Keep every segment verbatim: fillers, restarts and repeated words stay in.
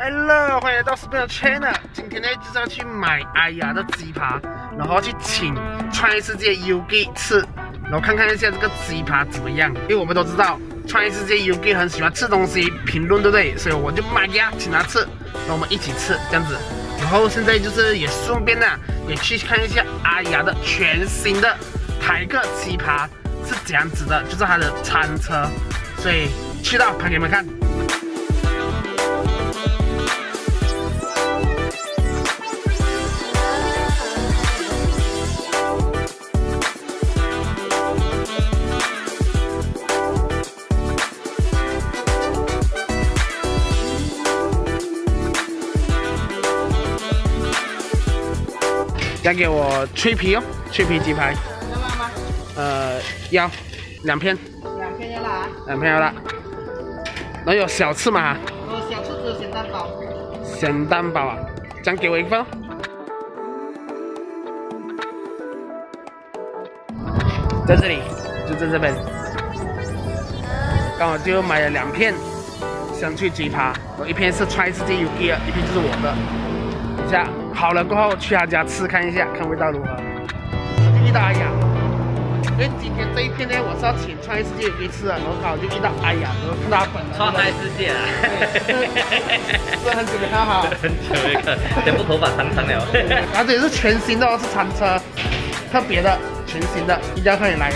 Hello， 欢迎来到 Spell Channel。今天呢就是要去买哎呀的鸡扒，然后去请 Tracy Yugi 吃，然后看看一下这个鸡扒怎么样。因为我们都知道 Tracy Yugi 很喜欢吃东西，评论对不对？所以我就买呀，请他吃，然后我们一起吃这样子。然后现在就是也顺便呢，也去看一下哎呀的全新的台客鸡扒是怎样子的，就是它的餐车。所以去到拍给你们看。 再给我脆皮哦，脆皮鸡排。要辣吗？呃，要，两片。两片要辣啊？两片要辣。然后有小翅嘛？我小翅只有咸蛋堡。咸蛋堡啊，这样给我一份哦。在这里，就在这边。刚好就买了两片香脆鸡排，我一片是 Tracy Yugi 的，一片就是我的。 等下好了过后去他家吃看一下，看味道如何。就遇到哎呀，因为今天这一片呢，我是要请创业世界给吃的，然后刚好就遇到哎呀，然后看到本创业世界啊，是很久没看哈，很久没看，全部头发长长了。然后这也是全新的，是餐车，特别的全新的，一定要快点来。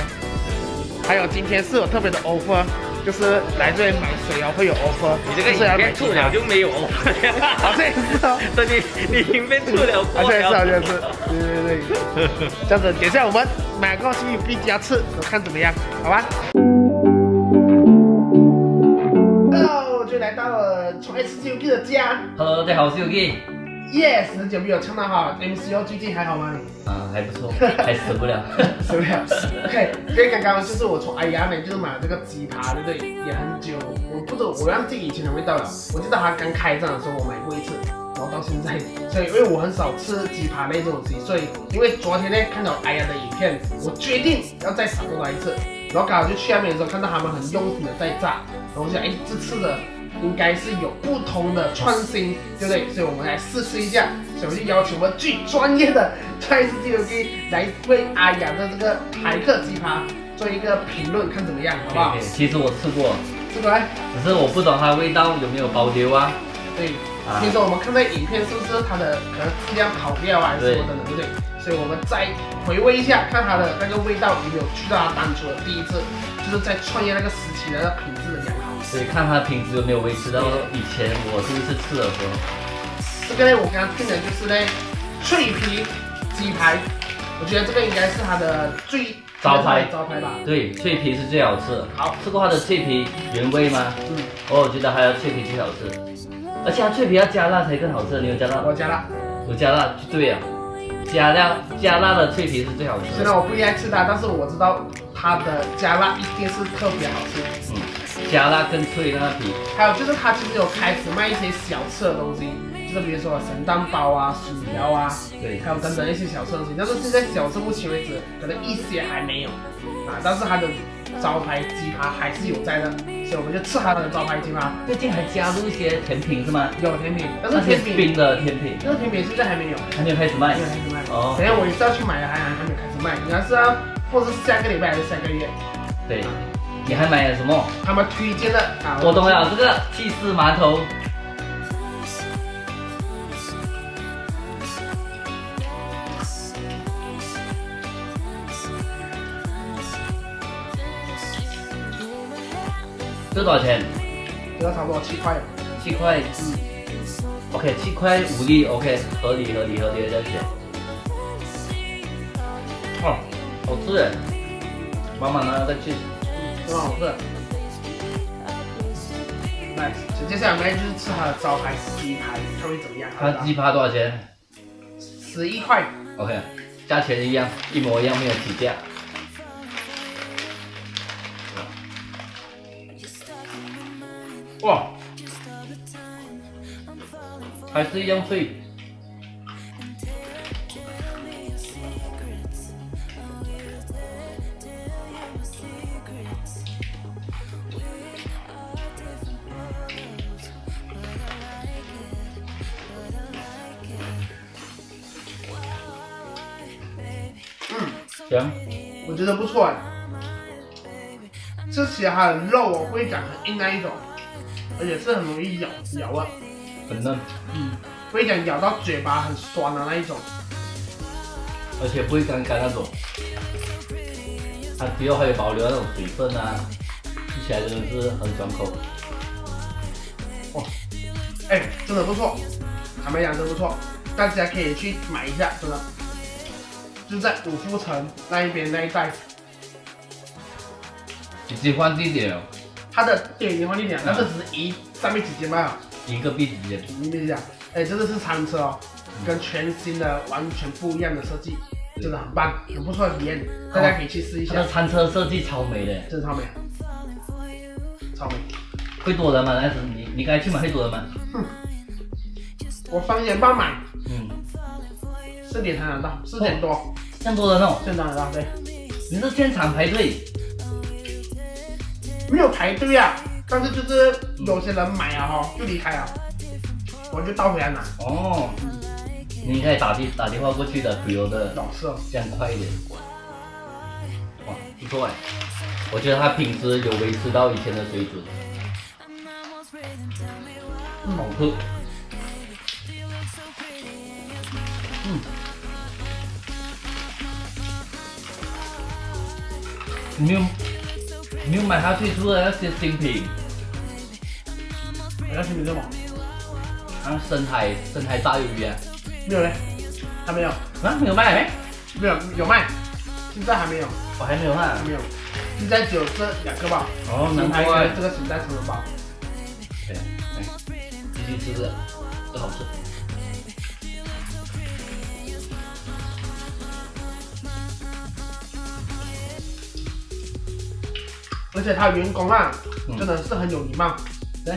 还有今天是有特别的 offer。 就是来这里买水哦，会有 offer。你这个已经吐了就没有 offer 了。啊，这也是哦。对，你你已经吐了，过了。啊，这也是，这也是。对对对。这样子，等下我们买过去必家吃，我看怎么样，好吧 ？Hello， 就来到了创业世界 Yugi 的家。Hello， 大家好，我是 Yugi。Yes， 很久没有唱到哈 M C O， 最近还好吗你？啊，还不错，还死不了，死不了。OK， 因为刚刚就是我从哎呀美就是买了这个鸡扒，对不对？也很久，我不知道我忘记以前的味道了。我记得它刚开张的时候我买过一次，然后到现在，所以因为我很少吃鸡扒类这种东西，所以因为昨天呢看到哎呀的影片，我决定要再赏过来一次。然后刚好就去那边的时候看到他们很用心的在炸，然后我想哎这次的。 应该是有不同的创新，对不对？所以我们来试试一下，所以我就邀请我们最专业的Tracy Yugi来为阿雅的这个台客鸡扒做一个评论，看怎么样，好不好？其实我吃过，吃过，只是我不懂它的味道有没有保留啊。对，啊、听说我们看在影片是不是它的可能质量跑掉啊，还是什么的， 对， 对不对？所以我们再回味一下，看它的那个味道有没有去到它当初的第一次，就是在创业那个时期的那个品质的良好。 所以看它品质有没有维持到以前我是不是吃的时候。这个呢，我刚刚听的就是呢，脆皮鸡排，我觉得这个应该是它的最招牌招牌吧。对，脆皮是最好吃的。好，吃过它的脆皮原味吗？嗯。哦，我觉得它的脆皮最好吃，而且它脆皮要加辣才更好吃。你有加辣？我加辣。我加辣就对了，加辣加辣的脆皮是最好吃的。虽然我不爱吃它，但是我知道它的加辣一定是特别好吃。嗯。 加辣更脆那皮，还有就是它其实有开始卖一些小吃的东西，就是比如说咸蛋包啊、薯条啊，对，还有等等一些小吃东西。但是现在小吃目前为止可能一些还没有啊，但是它的招牌鸡扒还是有在的，所以我们就吃它的招牌鸡扒。最近还加入一些甜品是吗？有甜品，但是甜品冰的甜品，那个甜品现在还没有，还没有开始卖，还没有开始卖。哦，等下我也是要去买的，还还没有开始卖，应该是要，或者是下个礼拜还是下个月？对。 你还买了什么？他们推荐的啊，我懂了，这个气势馒头。这多少钱？这个差不多七块。七块，嗯。OK， 七块五粒 ，OK， 合理合理合理的价钱。哦，好吃，满满的那个气。 很好吃，来，接下来我们就是吃它的招牌鸡排，它会怎么样？它鸡排多少钱？十一块。OK， 价钱一样，一模一样，没有起价。哇，还是一样脆。行，我觉得不错哎。吃起来它的肉哦，会感很硬那一种，而且是很容易咬咬啊，很嫩。嗯，不会讲咬到嘴巴很酸的那一种，而且不会干干那种。它只有还有保留那种水分啊，吃起来真的是很爽口。哦，哎，真的不错，坦白讲真不错，大家可以去买一下，真的。 就在五福城那一边那一带，直接换地点哦。它的对，直接换地点，那是只是一上面几间卖啊，一个币几间，一个币啊。哎，这个是餐车哦，跟全新的完全不一样的设计，真的很棒，很不错的体验，大家可以去试一下。那餐车设计超美的，真的超美，超美。会多人吗？那时你你刚才去买会多人吗？哼，我方圆半买。嗯。 四点才能到，四点多，这样多人哦，现场人到对。你是现场排队？没有排队啊，但是就是有些人买啊哈，就离开了，我就倒回来拿。哦，你可以打电打电话过去的，旅游的，老是哦，这样快一点。哇，不错哎，我觉得它品质有维持到以前的水准。嗯，好喝。嗯。 你有你有买它推出的那些新品？那新品是什么？啊，深海深海炸鱿鱼啊？没有嘞，还没有。啊，没有卖没？没有有卖，现在还没有。我还没有卖。没有，现在只有这两个吧。哦，难怪这个只在成人包。对，哎，继续吃这，这好吃。而且他员工啊，嗯、真的是很有礼貌。对，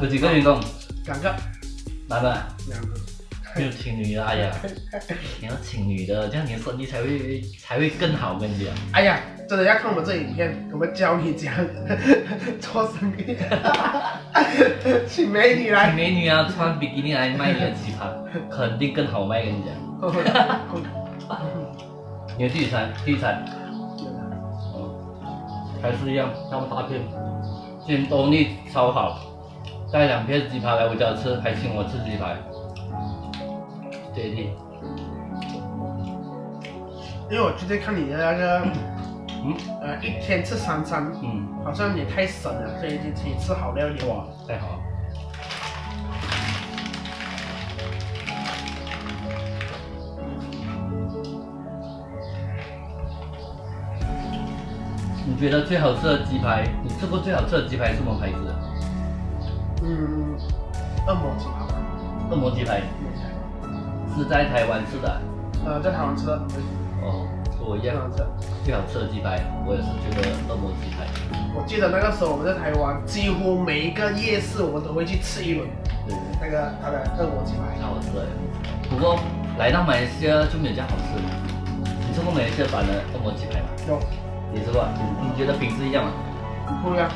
有几个员工？两个。男的？两个。没有请女的，哎呀，你要请女的，这样你的生意才会才会更好。我跟你讲，哎呀，真的要看我们这影片，我们教你讲做生意。请美女来。请美女啊，穿比基尼来卖你的鸡排，肯定更好卖。跟你讲。你的第一餐，第一餐。 还是一样，那么大片，筋动力超好。带两片鸡排来我家吃，还请我吃鸡排，接地。因为我最近看你的那个，嗯，呃，一天吃三餐，嗯，好像也太省了，所以就请你吃好料理哇，太好了。你觉得最好吃的鸡排，你吃过最好吃的鸡排是什么牌子的？嗯，恶魔鸡排。恶魔鸡排。是在台湾吃的？呃，在台湾吃的。哦，我一样。最好吃的鸡排，我也是觉得恶魔鸡排。我记得那个时候我们在台湾，几乎每一个夜市我们都会去吃一轮。对对。那个它的恶魔鸡排。好吃的。不过来到马来西亚就没有这样好吃。你吃过马来西亚版的恶魔鸡排吗？有。 你吃过？你觉得品质一样吗？不一样。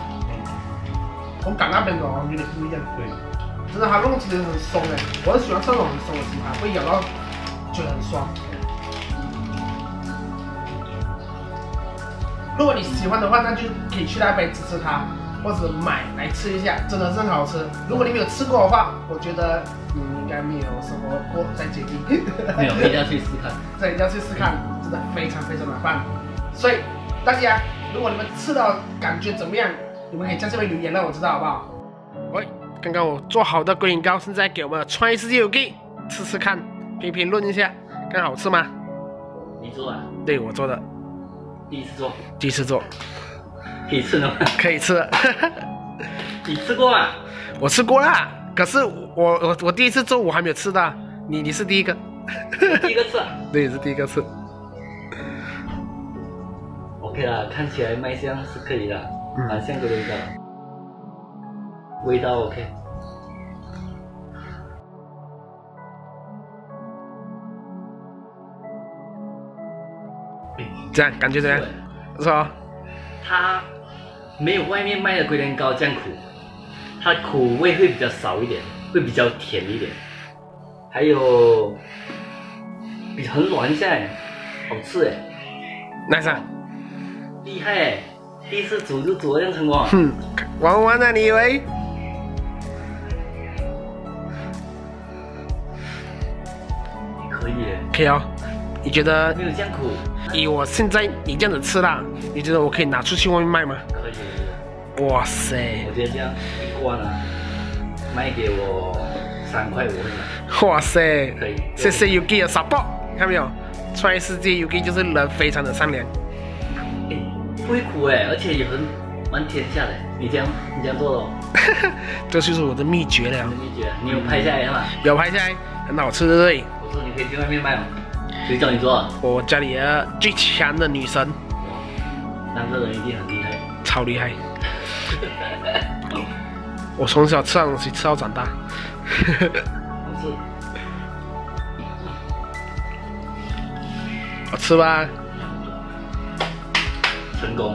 我港那边的哦，有点不一样。对，真的它弄起来很松哎，我很喜欢吃那种很松的鸡排，会咬到嘴很酸。如果你喜欢的话，那就可以去那边支持它，或者买来吃一下，真的是很好吃。如果你没有吃过的话，我觉得你应该没有生活过再决定。没有，一定要去试看。对，一定要去试看，真的非常非常的棒。所以。 大家，如果你们吃到感觉怎么样，你们可以在这边留言让我知道，好不好？喂，刚刚我做好的龟苓膏，现在给我们的 Tracy Yugi 吃吃看，评评论一下，看好吃吗？你做啊？对，我做的。第一次做。第一次做。可以吃的吗？可以吃。你吃过啊？我吃过啦，可是我我我第一次做我还没有吃到，你你是第一个。第一个吃、啊。对，是第一个吃。 OK 啦，看起来卖相是可以的，蛮像个味道，味道 OK。这样感觉怎么样？不错哦。它没有外面卖的龟苓膏这样苦，它苦味会比较少一点，会比较甜一点，还有比很软下来，好吃哎。nice 啊！厉害，第一次组就组这样成功。嗯，玩玩啊，你以为？可以。可以哦。你觉得？没有这样苦。以我现在你这样子吃啦，你觉得我可以拿出去外面卖吗？可以。哇塞！我觉得这样一罐啊，卖给我三块五。哇塞！可以。谢谢 Yugi 的support， 看到没有？ Tracy Yugi 就是人非常的善良，欸、不会苦哎、欸，而且也很蛮天下的。你这样你这样做喽，这就是我的秘诀了。秘诀，你有拍下来吗？有拍下来，很好吃，对不对？我说你可以去外面卖吗？谁叫你做、啊？我家里的最强的女神。那个人一定很厉害，超厉害。我从小吃东西吃到长大。好吃。 好吃吧，成功。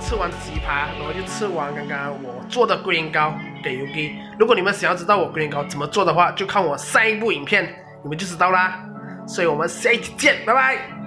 吃完鸡扒，然后就吃完刚刚我做的龟苓膏给 Yugi。如果你们想要知道我龟苓膏怎么做的话，就看我下一部影片，你们就知道啦。所以我们下一期见，拜拜。